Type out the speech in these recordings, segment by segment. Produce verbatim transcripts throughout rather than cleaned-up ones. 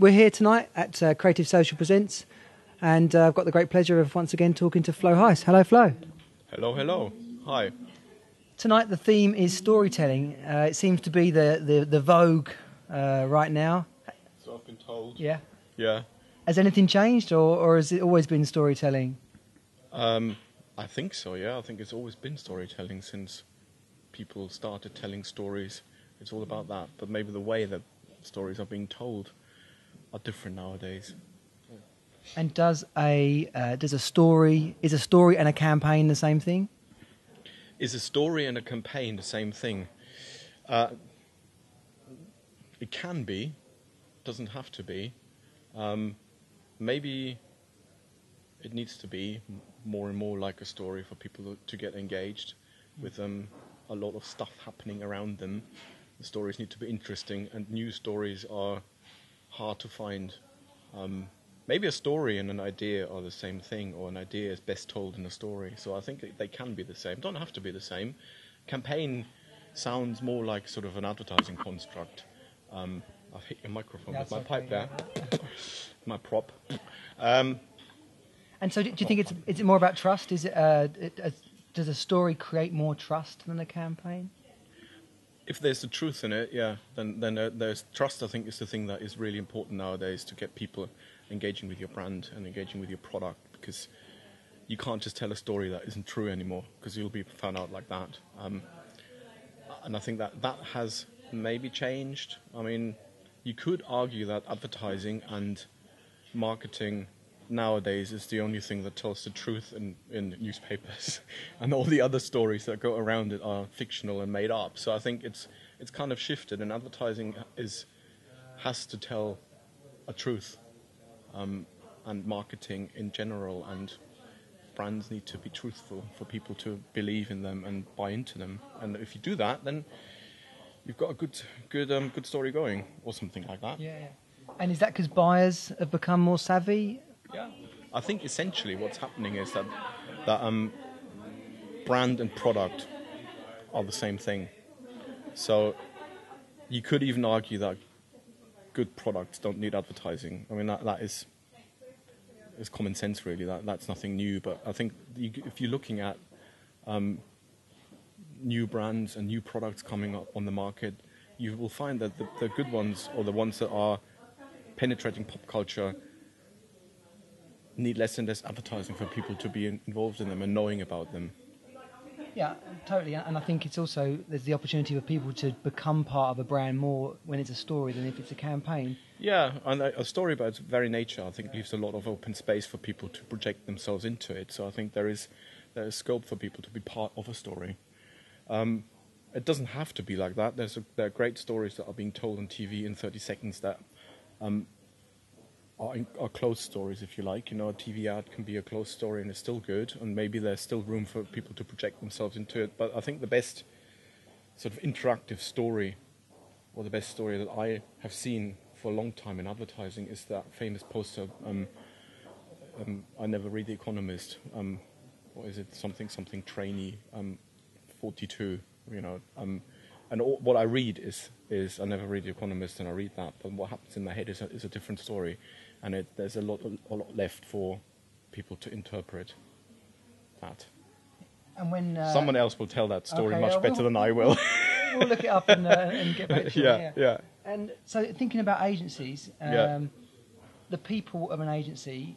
We're here tonight at uh, Creative Social Presents, and uh, I've got the great pleasure of once again talking to Flo Heiss. Hello, Flo. Hello, hello. Hi. Tonight the theme is storytelling. Uh, it seems to be the, the, the vogue uh, right now. So I've been told. Yeah. Yeah. Has anything changed, or, or has it always been storytelling? Um, I think so, yeah. I think it's always been storytelling since people started telling stories. It's all about that. But maybe the way that stories are being told are different nowadays. And does a, uh, does a story, is a story and a campaign the same thing? Is a story and a campaign the same thing? Uh, it can be, doesn't have to be. Um, maybe it needs to be more and more like a story for people to get engaged with um, a lot of stuff happening around them. The stories need to be interesting, and new stories are hard to find. Um, maybe a story and an idea are the same thing, or an idea is best told in a story. So I think they can be the same. Don't have to be the same. Campaign sounds more like sort of an advertising construct. Um, I've hit your microphone That's with my okay, pipe there. Yeah. My prop. Um, and so do, do you think it's, is it more about trust? Is it, uh, it, uh, does a story create more trust than a campaign? If there's the truth in it, yeah, then, then uh, there's trust, I think, is the thing that is really important nowadays to get people engaging with your brand and engaging with your product, because you can't just tell a story that isn't true anymore, because you'll be found out like that. Um, and I think that that has maybe changed. I mean, you could argue that advertising and marketing nowadays is the only thing that tells the truth in, in newspapers, and all the other stories that go around it are fictional and made up. So I think it's it's kind of shifted, and advertising is has to tell a truth, um, and marketing in general, and brands need to be truthful for people to believe in them and buy into them. And if you do that, then you've got a good good um, good story going, or something like that. Yeah, yeah. And is that because buyers have become more savvy? Yeah, I think essentially what's happening is that that um, brand and product are the same thing. So you could even argue that good products don't need advertising. I mean, that that is is common sense, really. That that's nothing new. But I think you, if you're looking at um, new brands and new products coming up on the market, you will find that the, the good ones, or the ones that are penetrating pop culture, need less and less advertising for people to be involved in them and knowing about them. Yeah, totally. And I think it's also, there's the opportunity for people to become part of a brand more when it's a story than if it's a campaign. Yeah, and a story by its very nature, I think, leaves a lot of open space for people to project themselves into it. So I think there is, there is scope for people to be part of a story. Um, it doesn't have to be like that. There's a, there are great stories that are being told on T V in thirty seconds that... Um, Are, in, are closed stories, if you like. You know, a T V ad can be a closed story and it's still good, and maybe there's still room for people to project themselves into it. But I think the best sort of interactive story, or the best story that I have seen for a long time in advertising, is that famous poster, um, um, I never read The Economist, um, what is it, something, something trainee, um, forty-two, you know. Um, and all, what I read is, is, I never read The Economist and I read that, but what happens in my head is a, is a different story. And it, there's a lot, a lot left for people to interpret that. And when uh, someone else will tell that story okay, much yeah, we'll, better than I will. We'll look it up and, uh, and get back to yeah, it. Yeah, yeah. And so, thinking about agencies, um, yeah. the people of an agency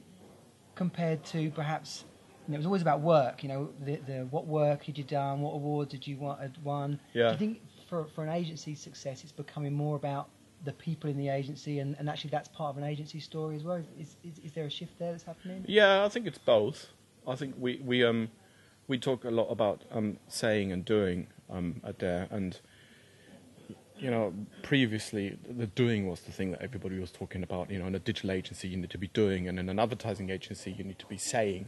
compared to perhaps, you know, it was always about work. You know, the, the what work had you done, what awards did you want had won? Yeah. Do you think for for an agency's success, it's becoming more about the people in the agency, and, and actually that's part of an agency story as well? Is, is, is there a shift there that's happening? Yeah, I think it's both. I think we, we, um, we talk a lot about um, saying and doing um, at Dare, and, you know, previously the doing was the thing that everybody was talking about. You know, in a digital agency you need to be doing, and in an advertising agency you need to be saying.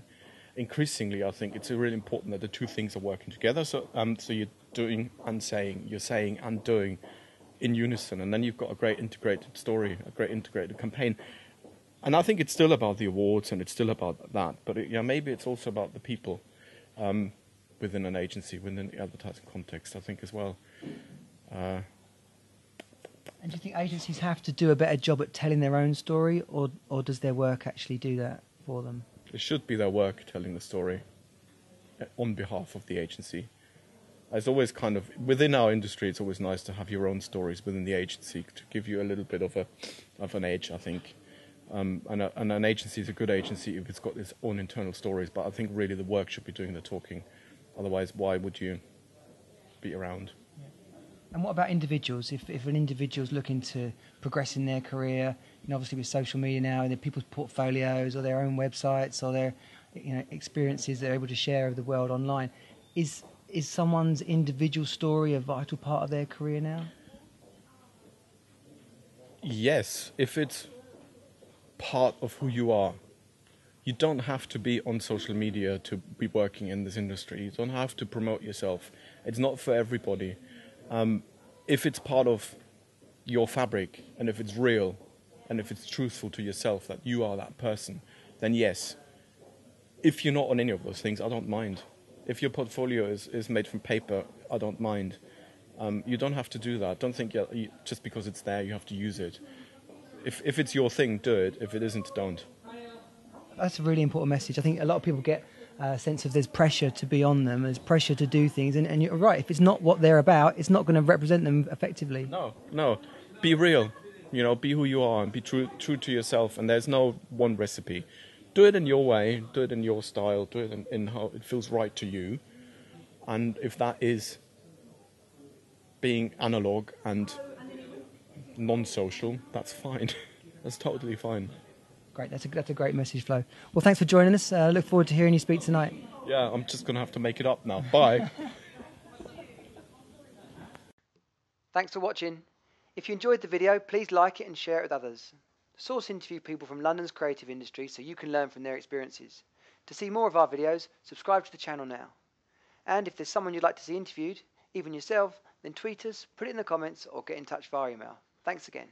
Increasingly, I think it's really important that the two things are working together, so, um, so you're doing and saying, you're saying and doing, in unison, and then you've got a great integrated story, a great integrated campaign. And I think it's still about the awards and it's still about that, but it, you know, maybe it's also about the people um, within an agency, within the advertising context, I think, as well. Uh, And do you think agencies have to do a better job at telling their own story, or, or does their work actually do that for them? It should be their work telling the story on behalf of the agency. It's always kind of, within our industry, it's always nice to have your own stories within the agency to give you a little bit of, a, of an edge, I think. Um, and, a, and an agency is a good agency if it's got its own internal stories, but I think really the work should be doing the talking. Otherwise, why would you be around? And what about individuals? If, if an individual's looking to progress in their career, you know, obviously with social media now, and their people's portfolios or their own websites or their, you know, experiences they're able to share with the world online, is is someone's individual story a vital part of their career now? Yes, if it's part of who you are. You don't have to be on social media to be working in this industry. You don't have to promote yourself. It's not for everybody. Um, if it's part of your fabric, and if it's real, and if it's truthful to yourself that you are that person, then yes. If you're not on any of those things, I don't mind. If your portfolio is, is made from paper, I don't mind. Um, you don't have to do that. Don't think you, just because it's there, you have to use it. If, if it's your thing, do it. If it isn't, don't. That's a really important message. I think a lot of people get a sense of there's pressure to be on them, there's pressure to do things, and, and you're right, if it's not what they're about, it's not going to represent them effectively. No, no, be real, you know, be who you are and be true, true to yourself, and there's no one recipe. Do it in your way, do it in your style, do it in, in how it feels right to you, and if that is being analog and non-social, that's fine, that's totally fine. Great, that's a, that's a great message, Flo. Well, thanks for joining us. I uh, look forward to hearing you speak tonight. Yeah, I'm just going to have to make it up now. Bye. Thanks for watching. If you enjoyed the video, please like it and share it with others. Source interview people from London's creative industry so you can learn from their experiences. To see more of our videos, subscribe to the channel now. And if there's someone you'd like to see interviewed, even yourself, then tweet us, put it in the comments, or get in touch via email. Thanks again.